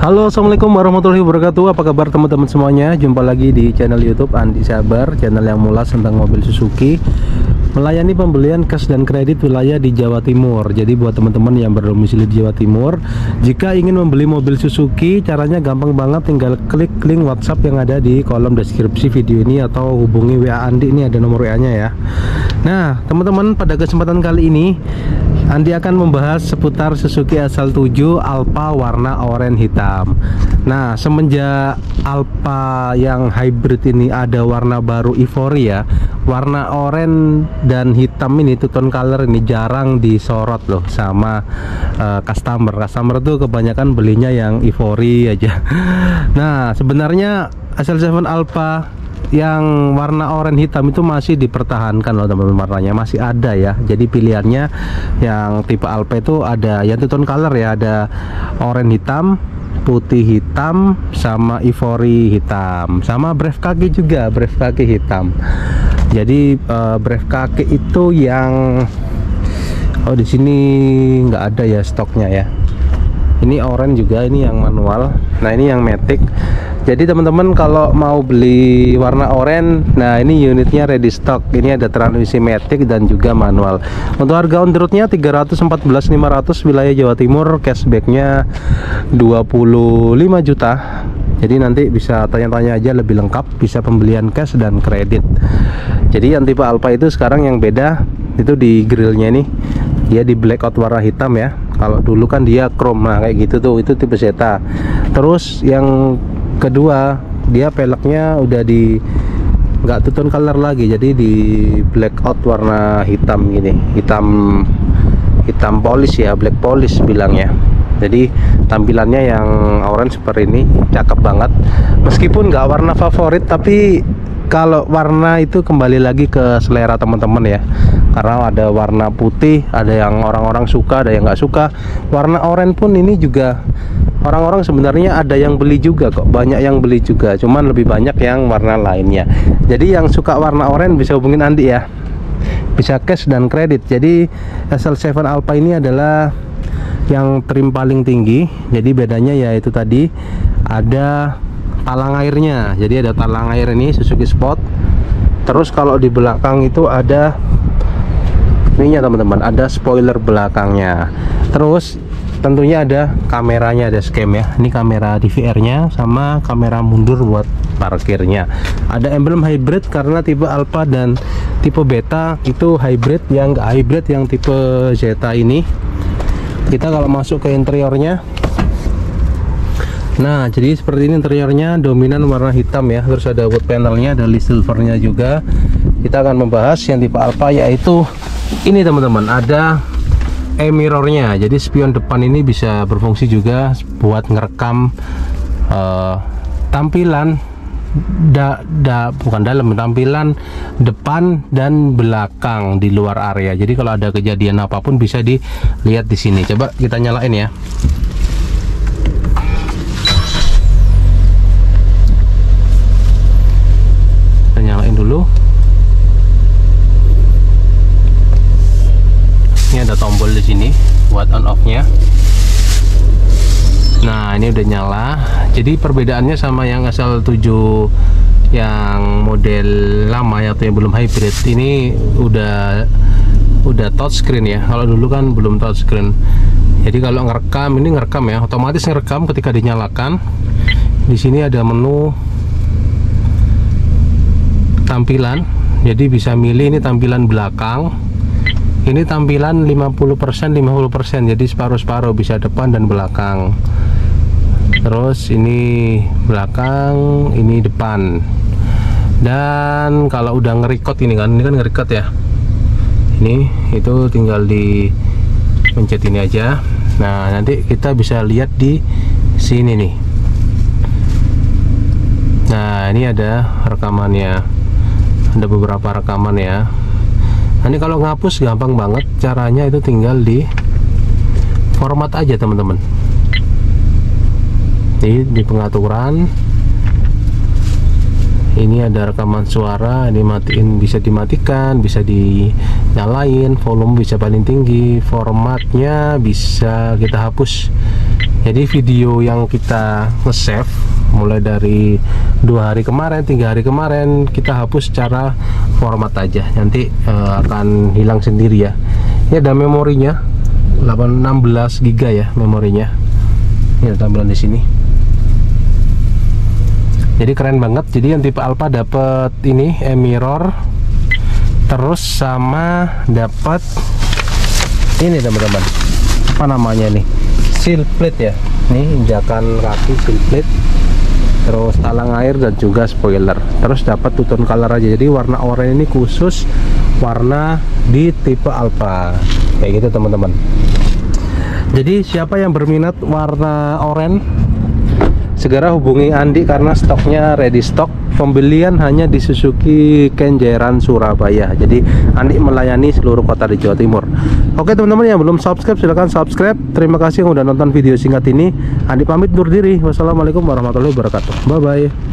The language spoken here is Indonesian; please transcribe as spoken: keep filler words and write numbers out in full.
Halo, assalamualaikum warahmatullahi wabarakatuh. Apa kabar teman-teman semuanya? Jumpa lagi di channel YouTube Andik Sabar, channel yang mulas tentang mobil Suzuki, melayani pembelian cash dan kredit wilayah di Jawa Timur. Jadi buat teman-teman yang berdomisili di Jawa Timur, jika ingin membeli mobil Suzuki, caranya gampang banget, tinggal klik link WhatsApp yang ada di kolom deskripsi video ini atau hubungi W A Andik, ini ada nomor W A-nya ya. Nah, teman-teman, pada kesempatan kali ini Andi akan membahas seputar Suzuki S L tujuh Alpha warna oranye hitam. Nah, semenjak Alpha yang hybrid ini ada warna baru ivory ya, warna oranye dan hitam ini, two tone color ini jarang disorot loh sama uh, customer. Customer tuh kebanyakan belinya yang ivory aja. Nah, sebenarnya S L tujuh Alpha yang warna oranye hitam itu masih dipertahankan loh teman-teman, warnanya masih ada ya. Jadi pilihannya yang tipe Alpha itu ada yang two tone color ya, ada oranye hitam, putih hitam, sama ivory hitam, sama brave kaki juga, brave kaki hitam. Jadi uh, brave kaki itu yang oh di sini nggak ada ya stoknya ya. Ini oranye juga, ini yang manual. Nah, ini yang matic. Jadi teman-teman kalau mau beli warna oranye, nah ini unitnya ready stock. Ini ada transmisi matic dan juga manual. Untuk harga on the roadnya tiga ratus empat belas ribu lima ratus wilayah Jawa Timur, cashbacknya dua puluh lima juta. Jadi nanti bisa tanya-tanya aja lebih lengkap, bisa pembelian cash dan kredit. Jadi yang tipe Alpha itu sekarang yang beda itu di grillnya nih, dia di blackout warna hitam ya. Kalau dulu kan dia chrome, nah kayak gitu tuh, itu tipe Zeta. Terus yang kedua dia peleknya udah di nggak two tone color lagi, jadi di blackout warna hitam gini, hitam hitam polish ya, black polish bilangnya. Jadi tampilannya yang orange seperti ini, cakep banget. Meskipun nggak warna favorit, tapi kalau warna itu kembali lagi ke selera teman-teman ya. Karena ada warna putih, ada yang orang-orang suka, ada yang nggak suka. Warna oranye pun ini juga orang-orang sebenarnya ada yang beli juga kok, banyak yang beli juga. Cuman lebih banyak yang warna lainnya. Jadi yang suka warna oranye bisa hubungin Andi ya. Bisa cash dan kredit. Jadi S L tujuh Alpha ini adalah yang trim paling tinggi. Jadi bedanya ya itu tadi, ada talang airnya. Jadi ada talang air ini Suzuki Sport. Terus kalau di belakang itu ada ininya teman-teman, ada spoiler belakangnya. Terus tentunya ada kameranya, ada scan ya. Ini kamera D V R-nya sama kamera mundur buat parkirnya. Ada emblem hybrid karena tipe Alpha dan tipe Beta itu hybrid. Yang nggak hybrid yang tipe Zeta ini. Kita kalau masuk ke interiornya, nah jadi seperti ini interiornya, dominan warna hitam ya. Terus ada wood panelnya, ada list silvernya juga. Kita akan membahas yang tipe Alpha, yaitu ini teman-teman, ada e-mirrornya. Jadi spion depan ini bisa berfungsi juga buat ngerekam uh, tampilan Da, da, bukan dalam tampilan depan dan belakang di luar area. Jadi kalau ada kejadian apapun bisa dilihat di sini. Coba kita nyalain ya. Kita nyalain dulu. Ini ada tombol di sini buat on off-nya. Nah, ini udah nyala. Jadi perbedaannya sama yang S L tujuh yang model lama ya, atau yang belum hybrid, ini udah udah touchscreen ya. Kalau dulu kan belum touchscreen. Jadi kalau ngerekam, ini ngerekam ya, otomatis ngerekam ketika dinyalakan. Di sini ada menu tampilan. Jadi bisa milih ini tampilan belakang. Ini tampilan lima puluh persen, lima puluh persen. Jadi separuh-separuh, bisa depan dan belakang. Terus ini belakang, ini depan. Dan kalau udah ngerekod ini kan, ini kan ngerekod ya. Ini itu tinggal di pencet ini aja. Nah, nanti kita bisa lihat di sini nih. Nah, ini ada rekamannya. Ada beberapa rekaman ya. Nanti kalau ngapus gampang banget, caranya itu tinggal di format aja teman-teman. Di, di pengaturan ini ada rekaman suara, dimatiin, bisa dimatikan, bisa dinyalain, volume bisa paling tinggi, formatnya bisa kita hapus. Jadi video yang kita nge-save mulai dari dua hari kemarin, tiga hari kemarin, kita hapus secara format aja, nanti e, akan hilang sendiri ya. Ini ada memorinya, delapan enam belas giga ya memorinya. Ini ada tampilan di sini. Jadi keren banget. Jadi yang tipe Alpha dapat ini e-mirror, terus sama dapat ini teman-teman, apa namanya nih, seal plate ya, nih injakan kaki seal plate, terus talang air dan juga spoiler. Terus dapat two tone color aja. Jadi warna oranye ini khusus warna di tipe Alpha kayak gitu teman-teman. Jadi siapa yang berminat warna oranye, segera hubungi Andi karena stoknya ready stock. Pembelian hanya di Suzuki Kenjeran Surabaya. Jadi Andi melayani seluruh kota di Jawa Timur. Oke teman-teman yang belum subscribe silahkan subscribe. Terima kasih yang udah nonton video singkat ini. Andi pamit undur diri. Wassalamualaikum warahmatullahi wabarakatuh. Bye bye.